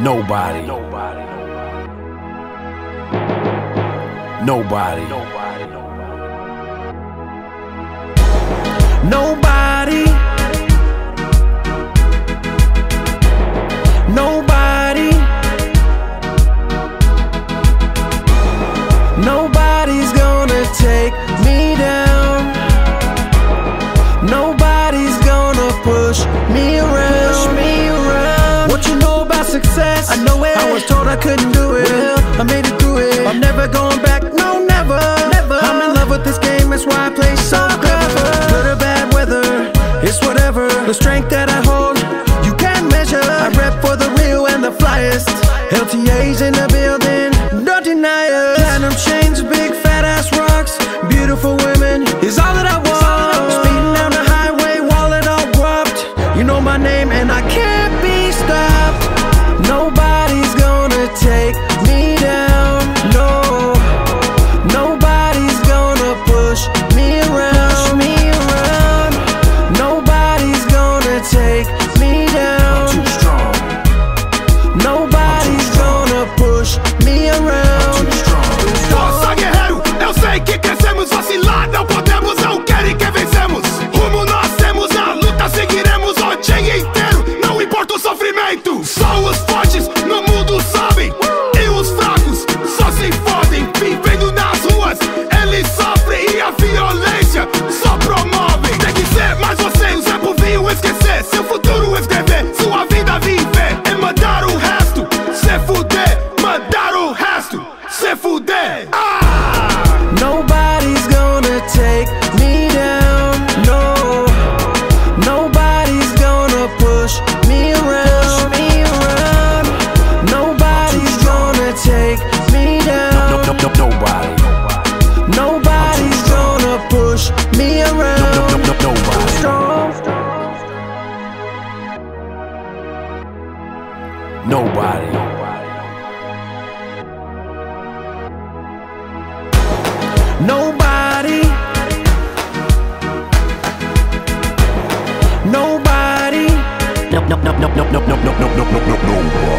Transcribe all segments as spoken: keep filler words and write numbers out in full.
Nobody. Nobody. Nobody. Nobody. Nobody. Nobody's gonna take me down. Nobody's gonna push me around. Push me around. What you know about success? I know it. I was told I couldn't do it. Well, I made it through it. I'm never going back. No, never. Never. I'm in love with this game. That's why I play so clever. Good or bad weather, it's whatever. The strength that I hold, you can't measure. I rep for the real and the flyest. L T A's in the building. No deniers. Platinum chains, big fat ass rocks. Beautiful women is all that I want. Nobody. Nobody. Nobody. No, no, no, no, no, no, no, no, no, no, no, no.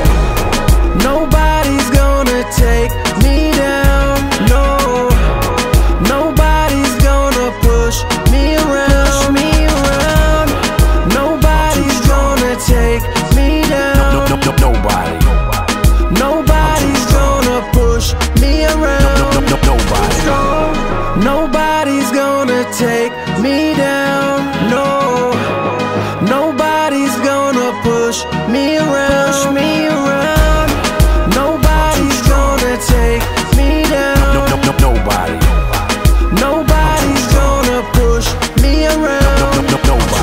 Nobody's gonna take me down. No. Nobody's gonna push me around. Me around. Nobody's gonna take me down. No, no, no, nobody. Nobody's gonna push me around. No, no, no, nobody. Nobody's gonna take me down. No. Nobody's gonna push me around. Push me around. Nobody's gonna take me down. No, no, no, nobody. Nobody's gonna push me around. No, no, no, nobody.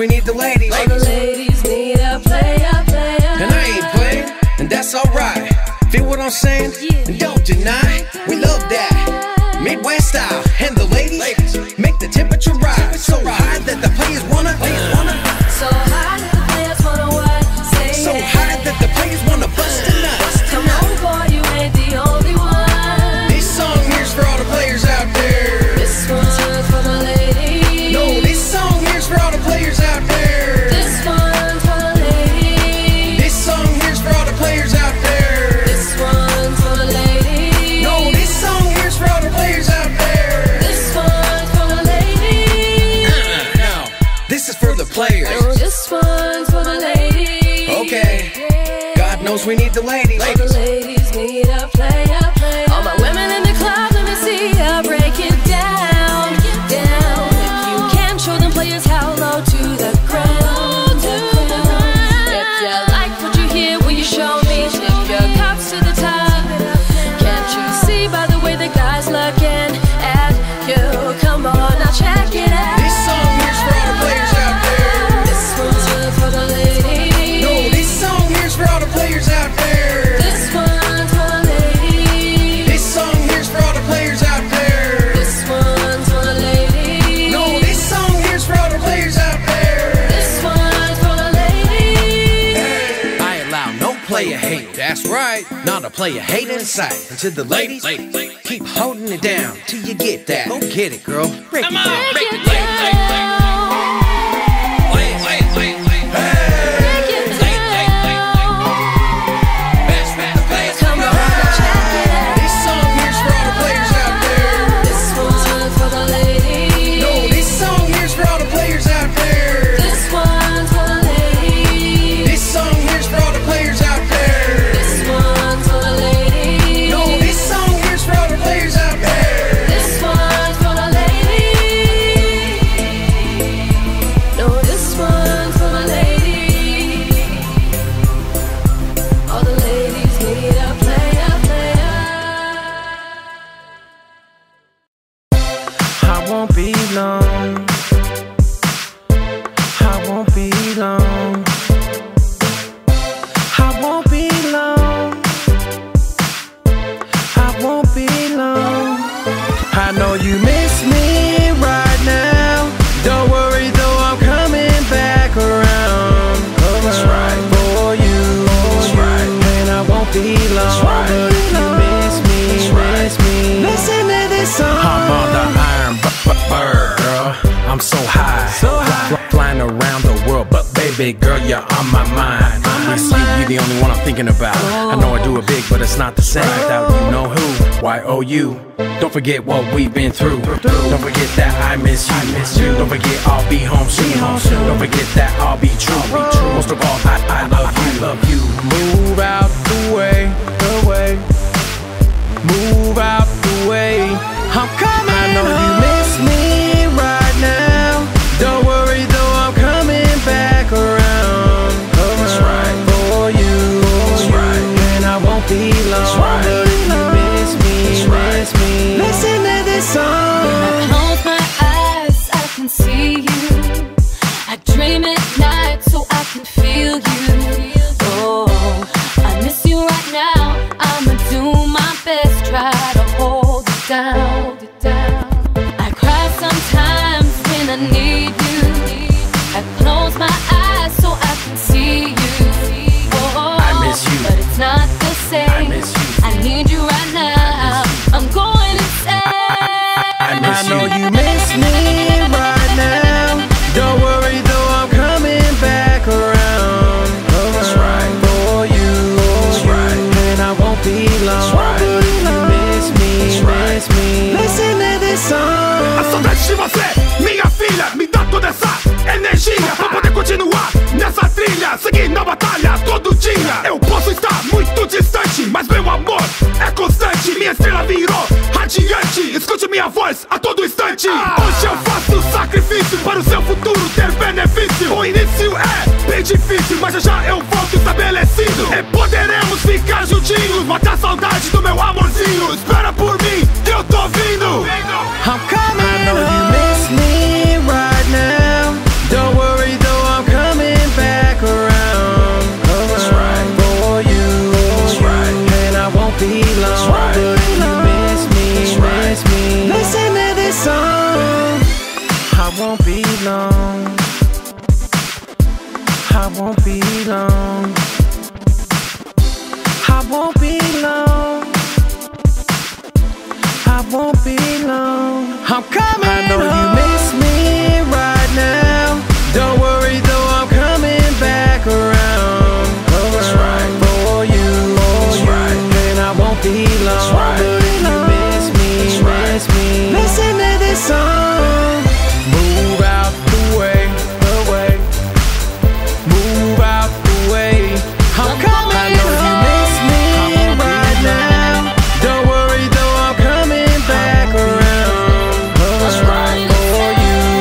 We need the ladies. All the ladies need a player, player. And I ain't playing, and that's alright. Feel what I'm saying? Yeah. Don't deny. We love that Midwest style. And the ladies, ladies. Make the temperature rise. Temperature so rise. High that the players wanna, players wanna. So high that the players wanna what? Say so hey. High that the players wanna bust tonight. Bust Come on, boy, you ain't the only one. This song here's for all the players out there. This one's for the ladies. No, this song here's for all the players out there. This one's for the ladies. This song here's for all the players out there. This one's for the ladies. No, this song here's for all the players out there. This one's for the ladies. Uh-uh, no, this is for the players. This one's for the ladies. Okay, God knows we need the ladies. All the ladies need a player, player. All my women in the club, let me see you break it down, down. Players how low to the ground. right. Not a player hating in sight. And to the ladies, ladies, ladies, keep holding it down till you get that. Go get it, girl. Break Come it down. On, break it down. I'm so high, so high. Fly, flying around the world, but baby girl, you're on my mind. On my sleep, mind. You're the only one I'm thinking about. Oh. I know I do it big, but it's not the same oh. without you know who. Y O U. Don't forget what we've been through. Don't forget that I miss you. I miss you. Don't forget I'll be home soon. Be home soon. Don't forget that I'll be true. I'll be true. Most of all, I, I love you. I love you. Move out the way, the way. Move out the way. I'm coming. I know home. You miss me. Don't worry though, I'm coming back around, around That's right. for you. That's right. And I won't be long. That's right. But if you miss me, That's right. miss me. Listen to this song. When I close my eyes, I can see you. I dream at night so I can feel you. Oh, I miss you right now. I'ma do my best, try to hold it down. Hold it down. I cry sometimes when I need. Close my eyes so I can see you. Oh, I miss you, but it's not the same. I miss you. I need you right now. I'm going insane. I, I, I, I miss I know you. You miss me right now. Don't worry though, I'm coming back around. around That's right for you. That's right. And I won't be long. Right. But if you miss me, right. miss me. Listen to this song. I saw that she was there. Minha filha, me dá toda essa energia pra poder continuar nessa trilha, seguir na batalha todo dia. Eu posso estar muito distante, mas meu amor é constante. Minha estrela virou radiante, escute minha voz a todo instante. Hoje eu faço sacrifício para o seu futuro ter benefício. O início é bem difícil, mas já já eu volto estabelecido. E poderemos ficar juntinhos, matar a saudade do meu amorzinho. Espera por mim, que eu tô vindo. I'm coming home. Miss me right now. Don't worry though, I'm coming back around. That's right for you. That's right. And I won't be long. Right. But if you miss me, right. miss me. Listen to this song. I won't be long. I won't be long. I won't be long. I won't be long. I'm coming. I know home. You miss me right now. Don't worry though, I'm coming back around. around That's right for you. That's right. And I won't be long. That's right. But if you miss me, right. miss me. Listen to this song. Move out the way, the way. Move out the way. I'm coming. I know home. You miss me right now. Don't worry though, I'm coming back around. That's right for you.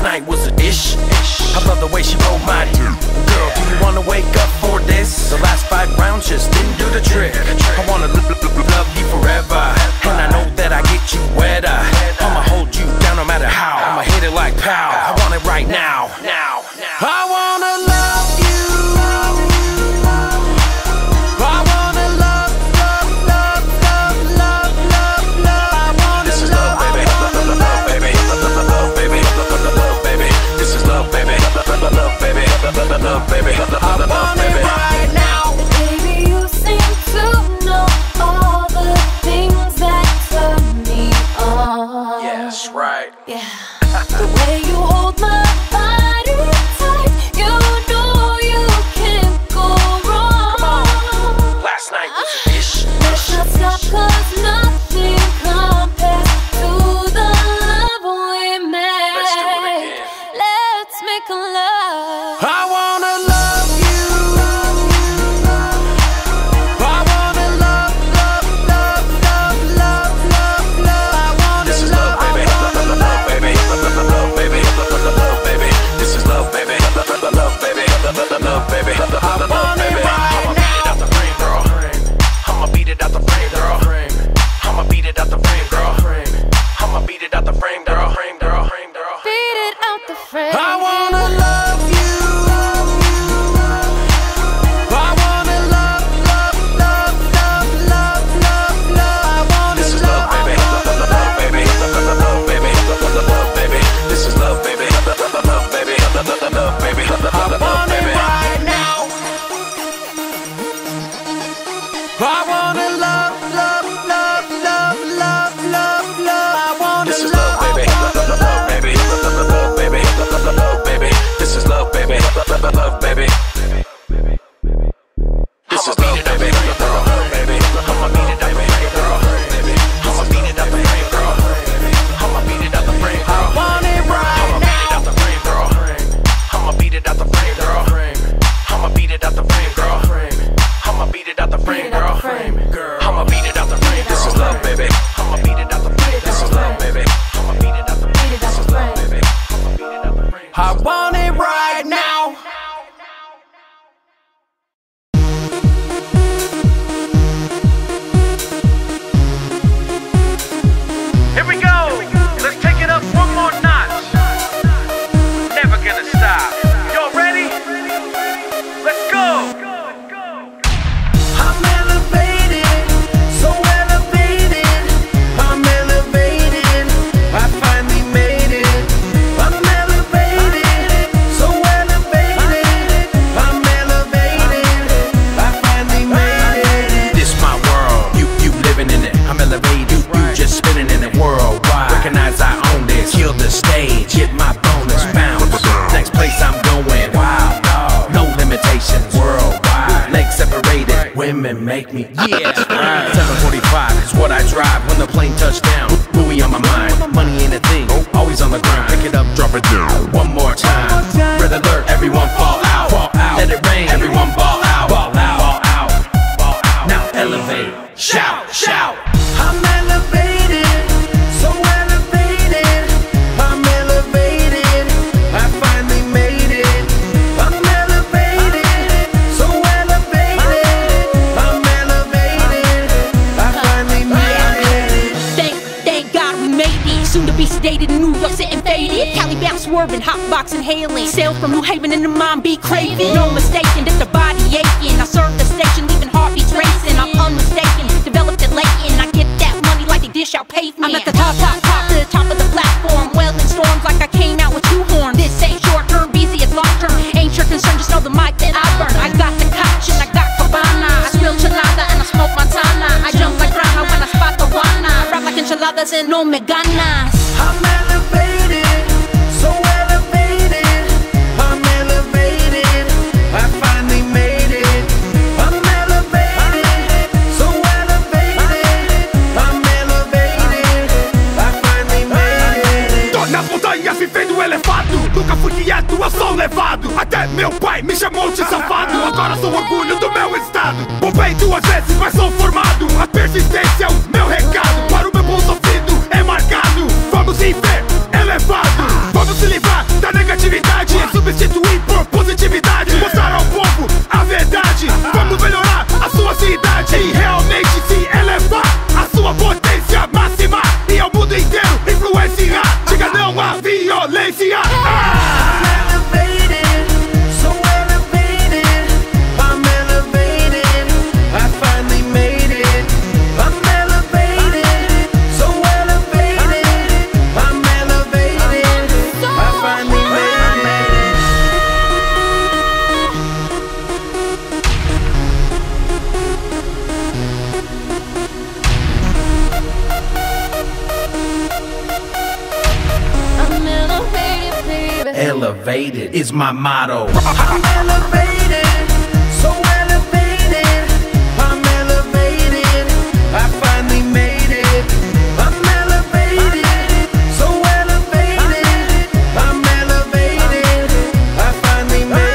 last night was a dish. I love the way she rolled my dick. Girl, do you wanna wake up for this? The last five rounds just didn't do the trick. I wanna love you forever, and I know that I get you wetter. I'ma hold you down no matter how. I'ma hit it like pow. I want it right now. Now, now. I wanna love you. I wanna love, love, love, love, love, love, love. I wanna love. This is love, baby. Love, baby. Love, baby. Love, baby. This is love, baby. Love, baby. Love, baby. I want it right now. Baby, you seem to know all the things that turn me on. Yeah, that's right. Yeah. The way you hold my body tight, you know you can't go wrong. Come on. Last night was a dish. Let's not stop, cause nothing compares to the love we made. Let's do it again. Let's make a love. I wanna love you. I wanna love, love, love, love, love, love, love. I wanna this is love, love, baby. Love, baby. Love, baby. Love, baby. This is love, baby. Love, baby. Love, baby. I want it right now. I'ma beat it out the frame, girl. I'ma beat it out the frame, girl. I'ma beat it out the frame, girl. I'ma beat it out the frame, girl. Beat it out the frame. I wanna love you. I wanna love, love, love, love, love, love, love. I wanna This is love, love, baby. Love, baby. Love, baby. Love, baby. This is love, baby. Love, baby. Love, baby. I want it right now. I wanna love, love, love, love, love, love, love. I wanna This is love, love, baby. Love, baby. Love, baby. Love, baby. This is love, baby. Love, baby. This is love, baby. Love, baby. I'ma beat it up the frame, girl. I'ma beat it up the frame, girl. I'ma beat it up the frame, girl. I want it right I'ma beat it out the frame, girl. I'ma beat it out the frame, girl. I'ma beat it out the frame, girl. I'ma beat it out the frame, girl. I'ma beat it out the frame. This is love, baby. I'ma beat it out the frame. This is love, baby. I'ma beat it out the frame. This is love, baby. I'ma beat it out the frame. I want it right now. Here we go. Let's take it up one more notch. Never gonna stop. Y'all ready? Let's go. I'm elevated, so elevated. I'm elevated. I finally made it. I'm elevated, so elevated. I'm elevated. I finally made it. This my world. You you living in it. I'm elevated. You, you just spinning in it worldwide. Recognize I own this. Kill the stage. Get my bonus bounce. Next place I'm going. Wow. No limitations. Worldwide. Legs separated. Women make me. Yeah. seven forty-five is what I drive. When the plane touched down. Buoy on my mind. Money ain't a thing. Always on the grind. Pick it up. Drop it down. One more time. Red alert. Everyone fall out. Fall out. Let it rain. Everyone ball out. Ball out. Ball out. Ball out. Now elevate. Shout. Shout. I'm elevated, so elevated. I'm elevated, I finally made it. I'm elevated, so elevated. I'm elevated, I finally made it. Thank, thank God we made it. Soon to be stated, New York sitting faded. Cali bound swerving, hotbox inhaling. Sail from New Haven and the mind be craving. No mistaking that the body aching. I serve the station, leaving heartbeats racing. I'm unmistaken, developed it late and I get that money like they dish out pavement. I'm at the top, top, top, to the top of the platform. Well in storms like I came out with two horns. This ain't short term, busy, it's long term. Ain't your concern, just know the mic that I burn. I got the concoction, I got cabana. I spill chalada and I smoke Montana. I jump like Rana when I spot the wana. I rap like enchiladas and no me ganas. I'm elevated, so elevated. I'm elevated, I finally made it. I'm elevated, so elevated. I'm elevated, I finally made it. Tô na montanha vivendo elevado. Nunca fui quieto, eu sou levado. Até meu pai me chamou de safado. Agora sou orgulho do meu estado. Bombei duas vezes, mas sou formado. A persistência é o meu recado. Para o meu bom sofrido é marcado. Vamos se ver elevado. Vamos se livrar elevated is my motto. I'm elevated, so elevated. I'm elevated, I finally made it. I'm elevated, so elevated. I'm elevated, I finally made it.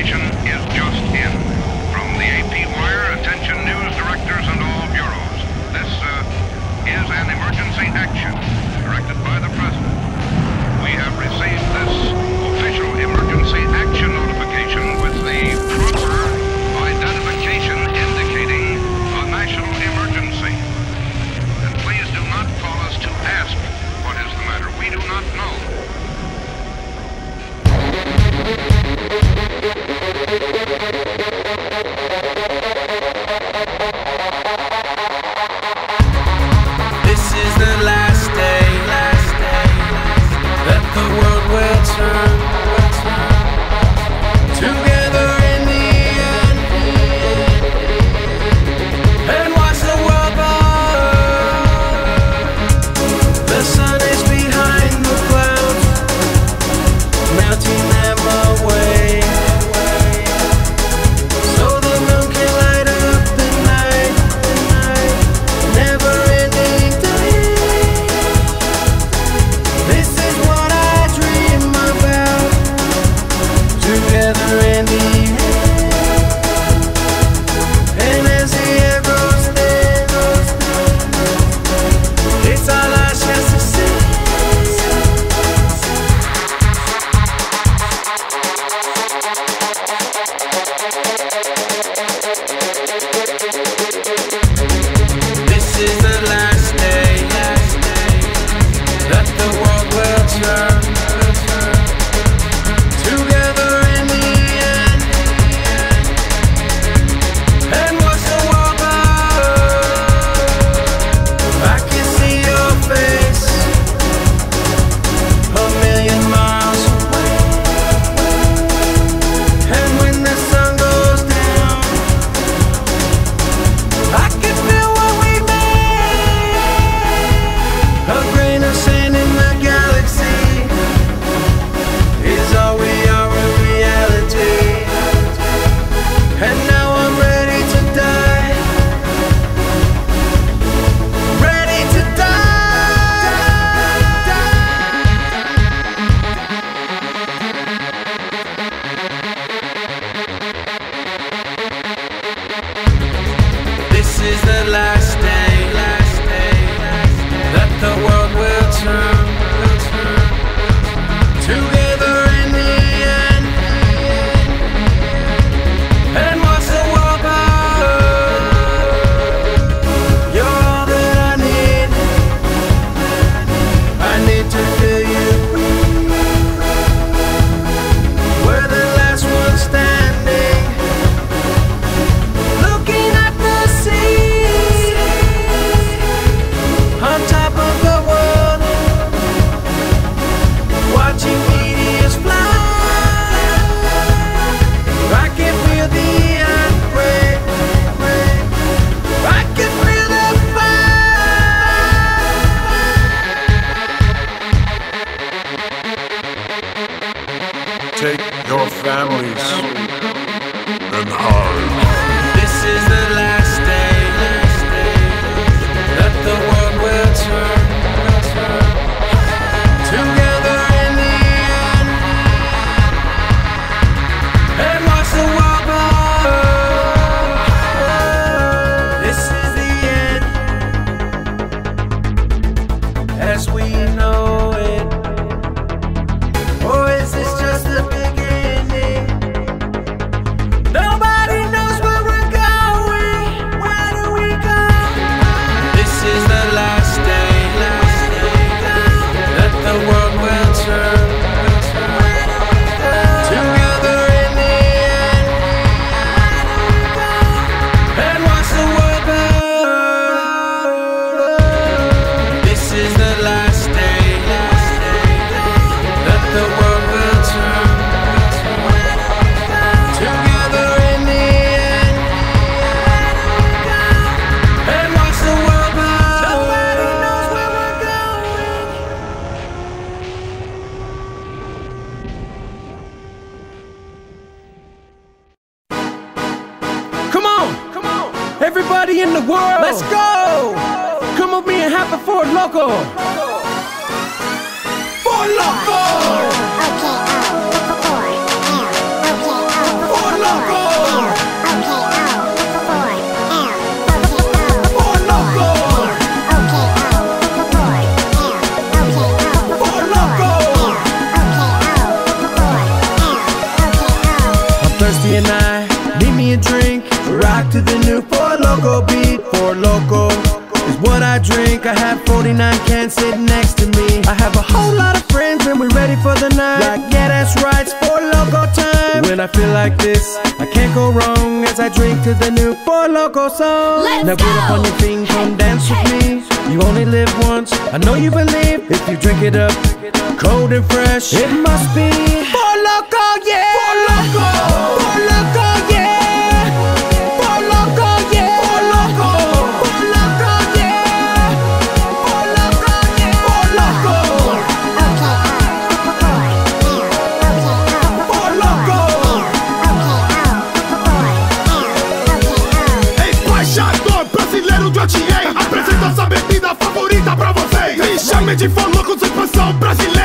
information is just in. From the A P Wire, attention news directors and all bureaus. This uh, is an emergency action directed by the President. We have received this official emergency action notification with the proper identification indicating a national emergency. And please do not call us to ask what is the matter. We do not know. This is the last day, last day, that the world will turn, will turn. Together in the end, and watch the world burn. The sun is behind the clouds, melting them away. So the moon can light up the night, the night, never ending day. This is what I dream about, together in the end. And as the air grows thin, it's our last chance to sing. Four Loko! Okay, oh, four, yeah, okay, oh, four, thirsty and I need me a drink. Rock to the new Four Loko beat. Four Loko is what I drink. I have forty-nine cans sitting next to me. I have a whole lot of friends and we're ready for the night. Like, yeah, that's right, it's Four Loko time. When I feel like this, I can't go wrong as I drink to the new Four Loko song. Let's now get up on your thing, come dance with me. You only live once, I know you believe. If you drink it up, cold and fresh, it must be Four Loko, yeah. Four Loko, Four Loko, yeah. Four Loko, yeah. Four Loko, Four Loko, yeah. Four Loko, yeah. Four Loko, Four Loko. Ei, embaixador brasileiro de L T A, apresenta essa bebida favorita pra vocês. Me chame de Four Loko sem pressão brasileira.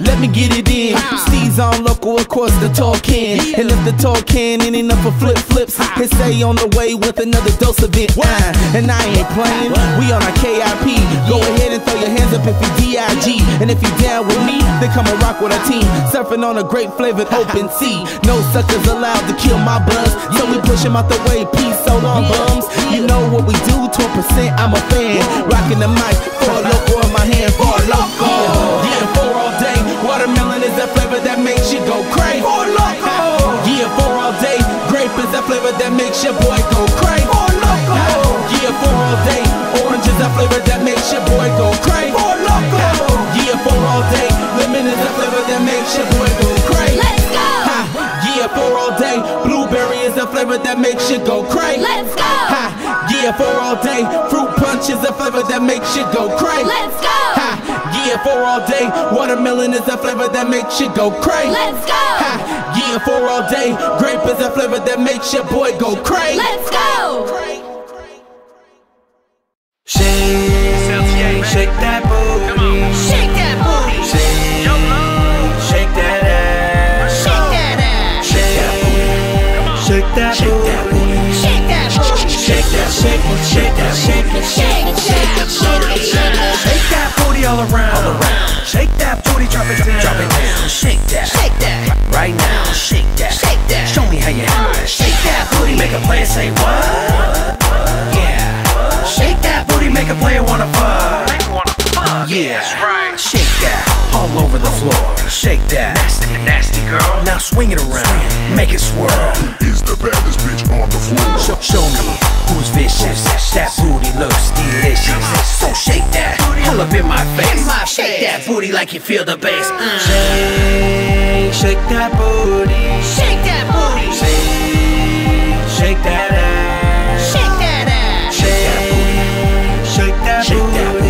Let me get it in. Steez on local, of course, the tall can. And if the tall can ain't enough for flip flips, his stay on the way with another dose of it. Uh, and I ain't playing, we on our K I P. Go ahead and throw your hands up if you D I G. And if you down with me, then come and rock with our team. Surfing on a grape flavored open sea. No suckers allowed to kill my buzz. So we push him out the way, peace out on bums. You know what we do, twelve percent, I'm a fan. Rocking the mic, Four Loko in my hand, Four Loko. Yeah, four all day. Watermelon is that flavor that makes you go crazy. Four Loko. Yeah, four all day. Grape is that flavor that makes your boy go crazy. Four Loko. Yeah, four all day. Orange is that flavor that makes your boy go crazy. Four Loko. Yeah, four all day. Lemon is that flavor that makes your boy go crazy. Let's go. Ha. Yeah, four all day. Blueberry is that flavor that makes you go crazy. Let's go. Ha. Yeah, four all day. Fruit punch is that flavor that makes you go crazy. Let's go. Ha. Yeah, four all day. Watermelon is that flavor that makes you go crazy. Let's go. Ha. Yeah, four all day. Grape is that flavor that makes your boy go crazy. Let's go. Shake, shake that booty. Shake that booty. Shake, shake that ass. Shake that ass. Shake that booty. Shake that booty. Shake that booty. Shake that, shake it, shake that, shake it, shake it, shake it, shake it, shake that booty all around. All around. Shake that booty, drop it down. Drop it down. Shake that, shake that, right now. Shake that, shake that. Show me how you do it. Shake that booty, make a player say what? Yeah. Shake that booty, make a player wanna fuck. Yeah. Shake that all over the floor. Shake that, nasty, nasty girl. Now swing it around, make it swirl. Is the baddest bitch on the floor. Show, show me who's vicious. That booty looks delicious. So shake that all up in my face. Shake that booty like you feel the bass. Mm. Shake, shake that booty. Shake that booty. Shake, shake that ass. Shake that ass. Shake that booty. Shake that booty. Shake that booty.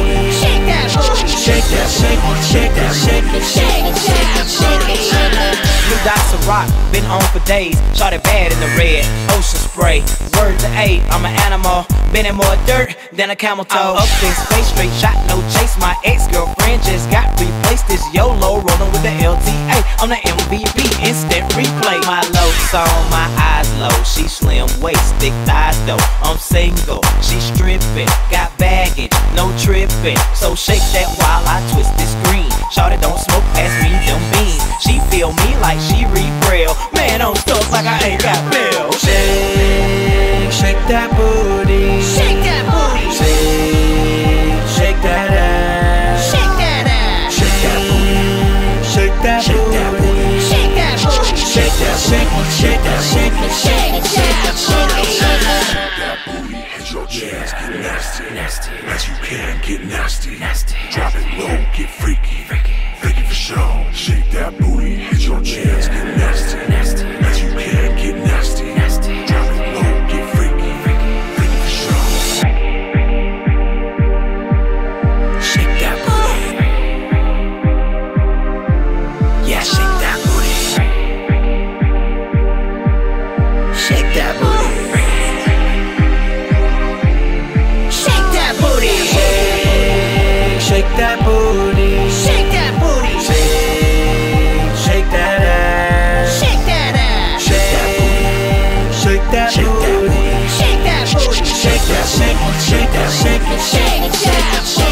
Shake that, shake it, shake that, shake it, shake it, shake it, shake it, shake it. New dots of rock, been on for days. Shot it bad in the red, ocean spray. Word to A, I'm an animal. Been in more dirt than a camel toe. I'm up in space, straight shot, no chase. My ex-girlfriend just got replaced. This YOLO, rolling with the L T A. I'm the M V P, instant replay. My lows on, my eyes low. She slim waist, thick thighs though. I'm single, she stripping. Got baggage, no tripping. So shake that while I twist this green. Shawty don't smoke, pass me them beans. She feel me like she rebrail. Man, I'm stuck like I ain't got bills. Shake, shake that booty. Shake that booty. Shake, shake that ass. Shake that ass. Shake that booty. Shake that booty. Shake that booty. Shake that, shake it, shake that, shake it, shake it, shake it, shake it, shake it. Shake that booty, hit your chest, get nasty, nasty, as you can get nasty, nasty. Drop it low, get freaky, freaky, freaky for sure. Shake that booty, hit your chest, get nasty, nasty, as you can get nasty, nasty. Drop it low, get freaky. shake that booty, shake that booty, shake that, shake, shake that, shake, shake, shake that booty.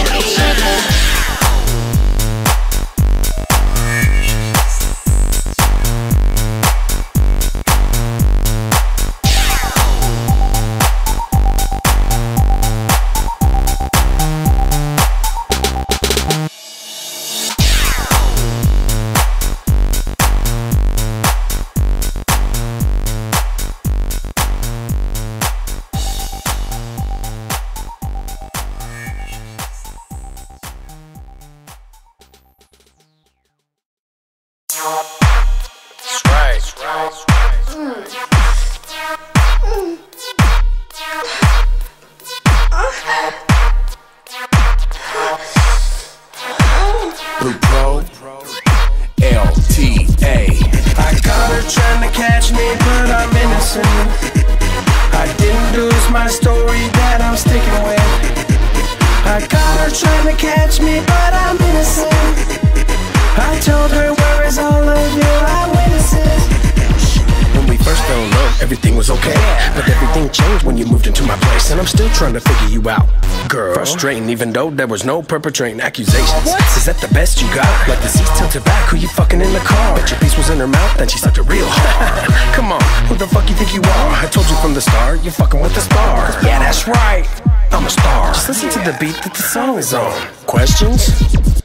Even though there was no perpetrating accusations. What? Is that the best you got? Like the seats tilted back, who you fucking in the car? But your piece was in her mouth, then she sucked it real hard. Come on, who the fuck you think you are? I told you from the start, you're fucking with the stars. Yeah, that's right, I'm a star. Just listen to the beat that the song is on. Questions?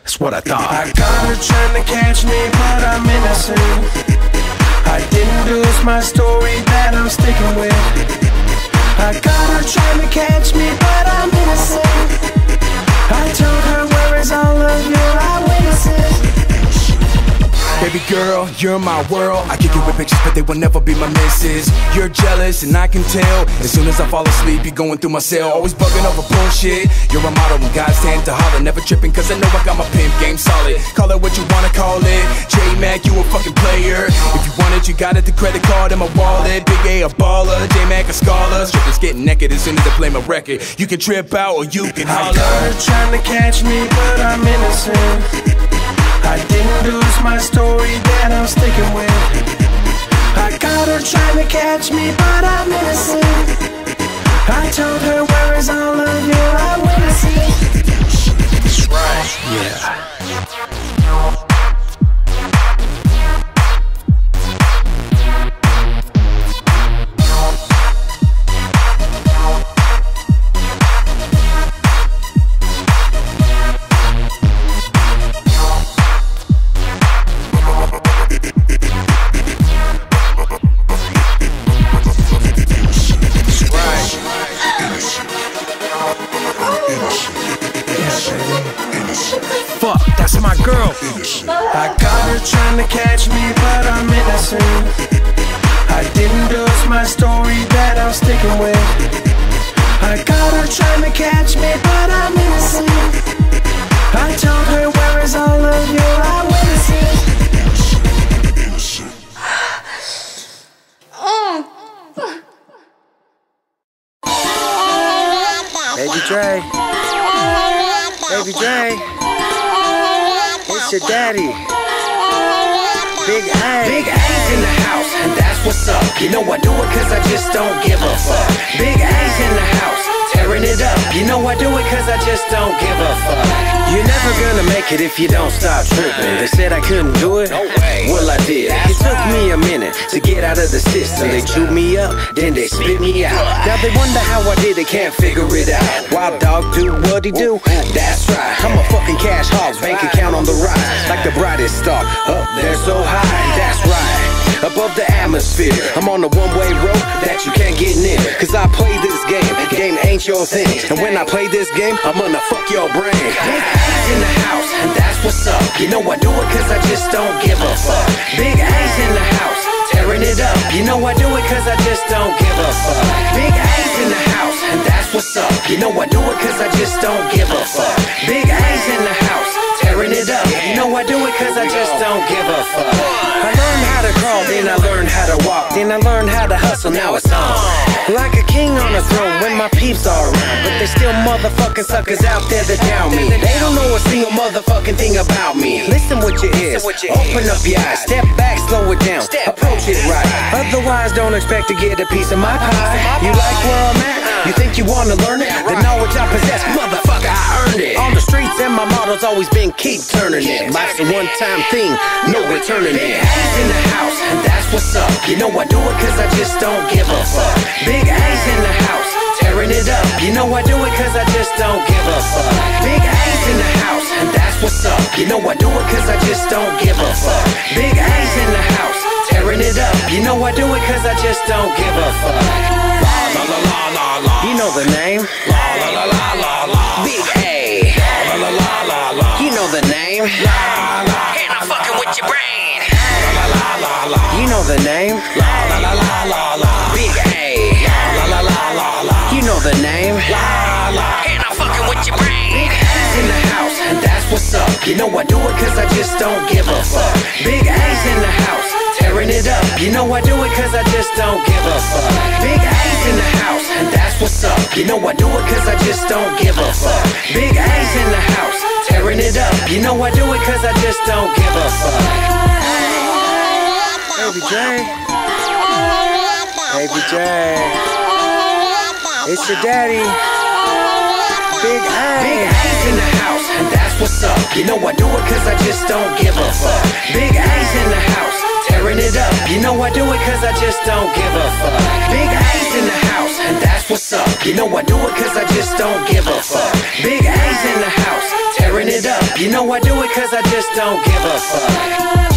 That's what I thought. I got her trying to catch me, but I'm innocent. I didn't lose my story that I'm sticking with. I got her trying to catch me, but I'm innocent. I told her where is all of your eyewitnesses. Baby girl, you're my world. I kick it with bitches, but they will never be my missus. You're jealous and I can tell. As soon as I fall asleep, you're going through my cell. Always bugging over bullshit. You're a model when guys tend to holler. Never tripping cause I know I got my pimp game solid. Call it what you wanna call it, J-Mac, you a fucking player. If you want it, you got it, the credit card in my wallet. Big A a baller, J-Mac a scholar. Strippers getting naked as soon as they play my record. You can trip out or you can holler. I got her trying to catch me, but I'm innocent. I didn't lose my story that I'm sticking with. I got her trying to catch me, but I'm innocent. I told her where is all of your eyewitnesses. That's right, yeah. Fuck, that's my girl. I got her trying to catch me, but I'm innocent. I didn't lose my story that I'm sticking with. I got her trying to catch me, but I'm innocent. I told her where is all of your eyewitnesses. Baby Dre, Baby Dre, your daddy, Big A. Big A's in the house, and that's what's up. You know I do it cause I just don't give a fuck. Big A's in the house, tearing it up. You know I do it cause I just don't give a fuck. You're never gonna make it if you don't stop tripping. They said I couldn't do it, well I did. It took me a minute to get out of the system. They chewed me up, then they spit me out. Now they wonder how I did it, can't figure it out. Wild dog do what he do, that's right. I'm a fucking cash hog, bank account on the rise. Like the brightest star, up there so high. That's right, above the atmosphere. I'm on the one-way road that you can't get near. Cause I play this game, game ain't your thing. And when I play this game, I'm gonna fuck your brain. Big A's in the house, and that's what's up. You know I do it cause I just don't give a fuck. Big A's in the house, tearing it up. You know I do it cause I just don't give a fuck. Big A's in the house, and that's what's up. You know I do it cause I just don't give a fuck. Big A's in the house, tearing it up. You know I do it cause I just don't give a fuck. I learned how to crawl, then I learned how to walk, then I learned how to hustle. so now it's on. Like a king on a throne when my peeps are around, but they still motherfucking suckers out there that doubt me. They don't know a single motherfucking thing about me. Listen with your ears, open up your eyes, step back, slow it down, approach it right. Otherwise don't expect to get a piece of my pie. You like where I'm at? You think you wanna learn it? The knowledge I possess, motherfucker, I earned it. On the streets and my motto's always been keep turning it. Life's a one time thing, no returning it. A's in the house, that's what's up. You know I do it cause I just don't give a fuck. Big A's in the house, tearing it up. You know I do it cause I just don't give a fuck. Big A's in the house, that's what's up. You know I do it cause I just don't give a fuck. Big A's in the house, tearing it up. You know I do it cause I just don't give a fuck. La la la la la la. You know the name. La la la la la la. Big A. La la la la la. You know the name. La la. And I'm fucking with your brain. La la la la. You know the name. La la la la la. Big A. La la la la la. You know the name. La la. And I'm fucking with your brain. A's in the house, that's what's up. You know I do it cause I just don't give a fuck. Big A's in the house, tearing it up. You know I do it cause I just don't give a fuck. Big A's in the house, that's what's up. You know I do it cause I just don't give a fuck. Big A's in the house, tearing it up. You know I do it cause I just don't give a fuck. Baby Jay, Baby Jay, it's your daddy. Big A. Big A's in the house, that's what's up. You know I do it cause I just don't give a fuck. Big A's in the house, tearing it up. You know I do it cause I just don't give a fuck. Big A's in the house, and that's what's up. You know I do it cause I just don't give a fuck. Big A's in the house, tearing it up. You know I do it cause I just don't give a fuck.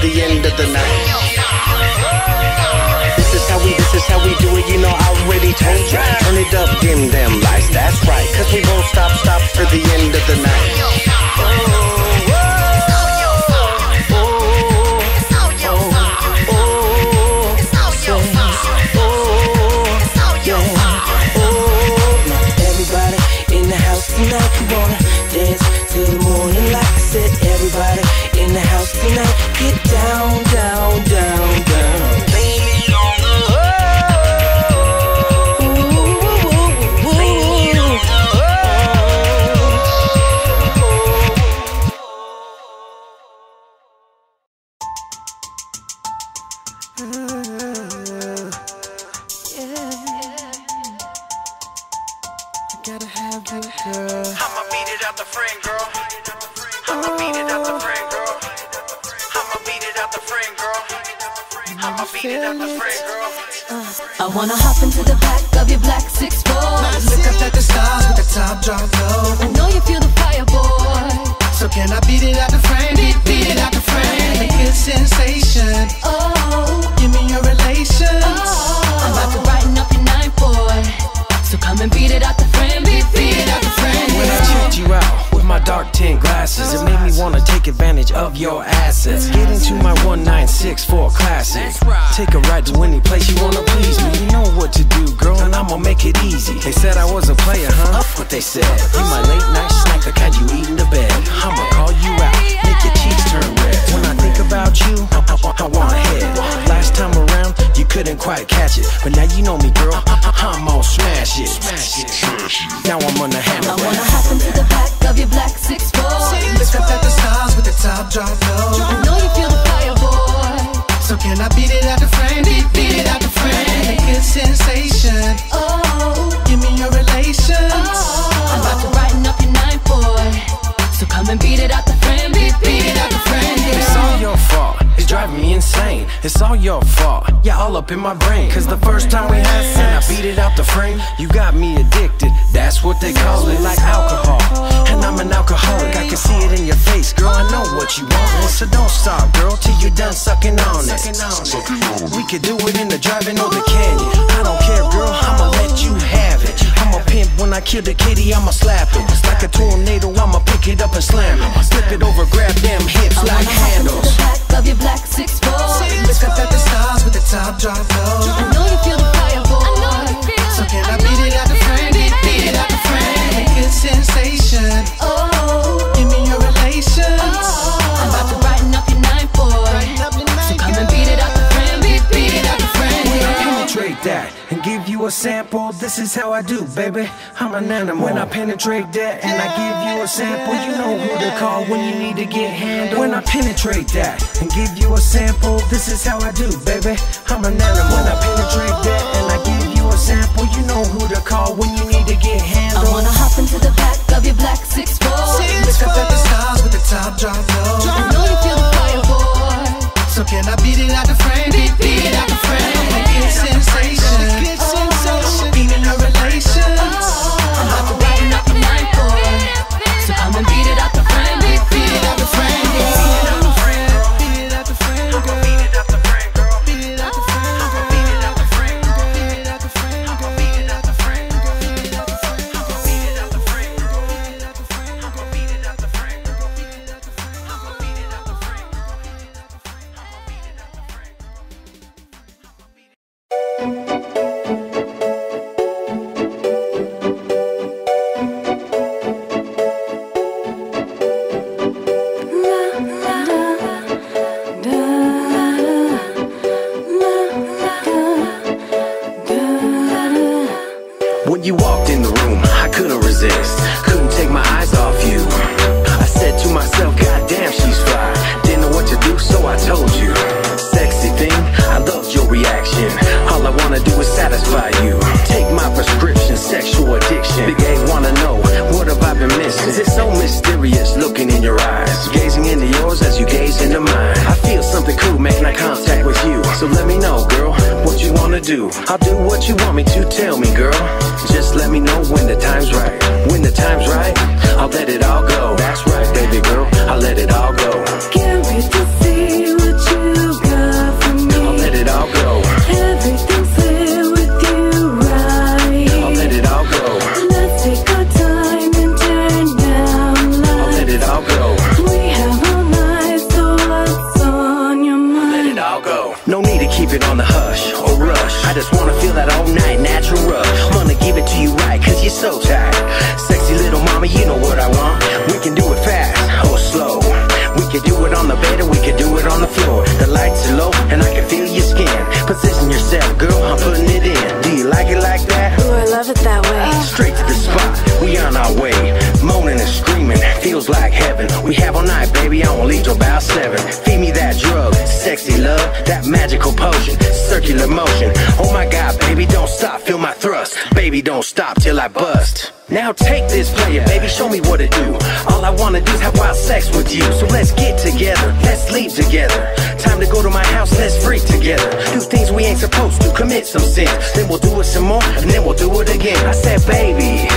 to the end of the night. This is how we, this is how we do it, you know I already told you. Turn it up, dim them lights, that's right, cause we won't stop, stop for the end of the night. Oh, oh. Penetrate that, and I give you a sample. You know who to call when you need to get handled. When I penetrate that and give you a sample, this is how I do, baby. I'm an animal. When I penetrate that and I give you a sample, you know who to call when you need to get handled. I wanna hop into the back of your black six four. Look up at the stars with the top drop low. I know you feel the fire, boy. So can I beat it out the frame? Beat, beat it out the frame. A good sensation. A good sensation. Being in a relation. I'm about to let it all go. Can't wait to see what you I just wanna feel that all night, natural. Wanna give it to you right, cause you're so tired. Sexy little mama, you know what I want. We can do it fast or slow. We can do it on the bed or we can do it on the floor. The lights are low and I can feel your skin. Position yourself, girl, I'm putting it in. Do you like it like that? Ooh, I love it that way. Straight to the spot, we on our way. Moaning and screaming, feels like heaven. We have all night, baby, I won't leave till about seven. Feed me that drug, sexy love, that magical potion, circular motion. Oh my God, baby, don't stop, feel my thrust. Baby, don't stop till I bust. Now take this player, baby, show me what to do. All I wanna do is have wild sex with you. So let's get together, let's leave together. Time to go to my house, let's freak together. Do things we ain't supposed to, commit some sins. Then we'll do it some more, and then we'll do it again. I said, baby,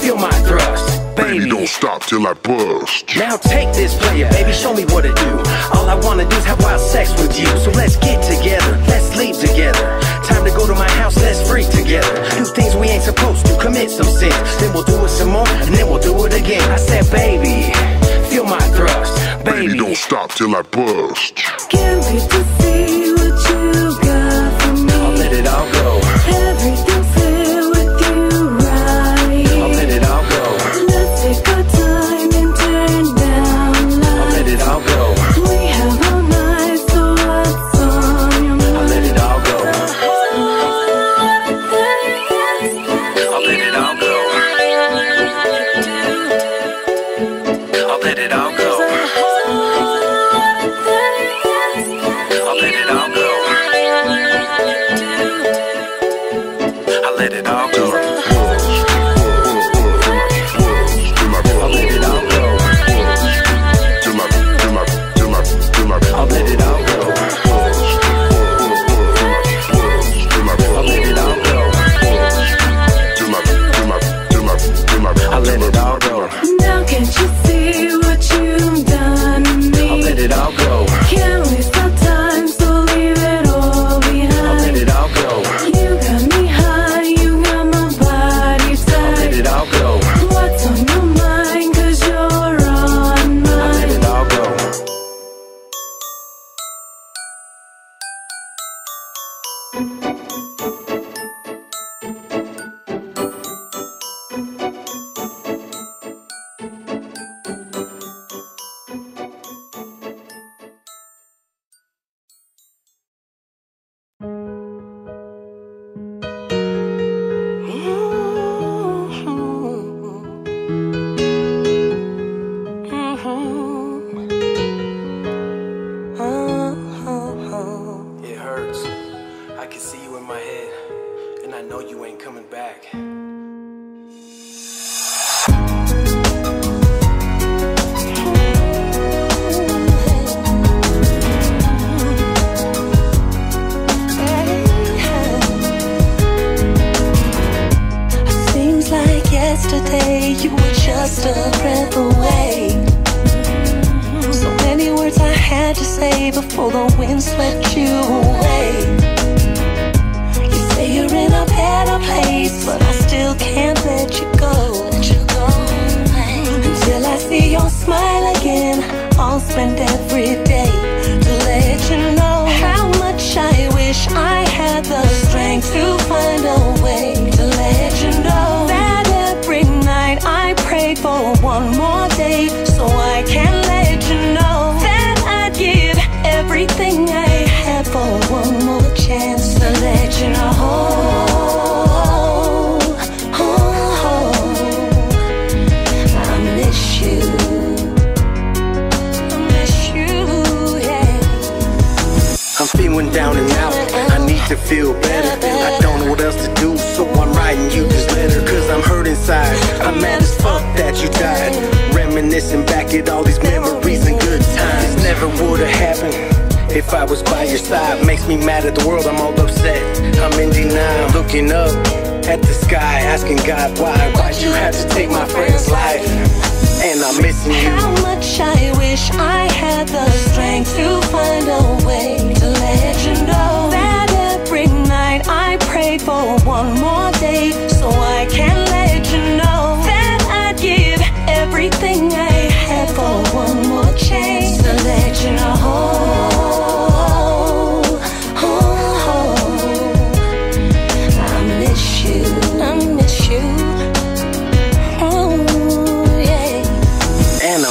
feel my thrust. Baby, don't stop till I bust. Now take this player, baby, show me what to do. All I wanna do is have wild sex with you. So let's get together, let's leave together. Time to go to my house, let's freak together. Do things we ain't supposed to, commit some sins. Then we'll do it some more, and then we'll do it again. I said, baby, feel my thrust. Baby, baby don't stop till I bust. Can't wait to see what you got for me. I'll let it all go. Everything's fair with you, right? I'll let it all go. Take our time and turn down lights. I'll let it all go. We have all night, so what's on your mind? I'll let it all go. I'll let it all go. I'll let it all go. I'll let it all go. I'll let it all go.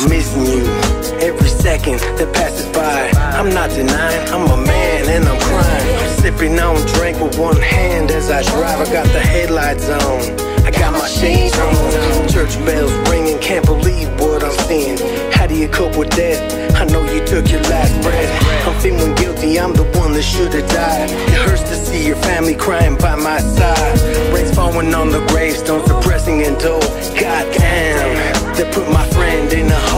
missing you. Every second that passes by, I'm not denying, I'm a man and I'm crying. I'm sipping on drink with one hand as I drive. I got the headlights on, I got my shades on. Church bells ringing, can't believe what I'm seeing. How do you cope with death? I know you took your last breath. I'm feeling guilty, I'm the one that should've died. It hurts to see your family crying by my side. Rain's falling on the gravestones, depressing and dull. Goddamn, they put my friend in a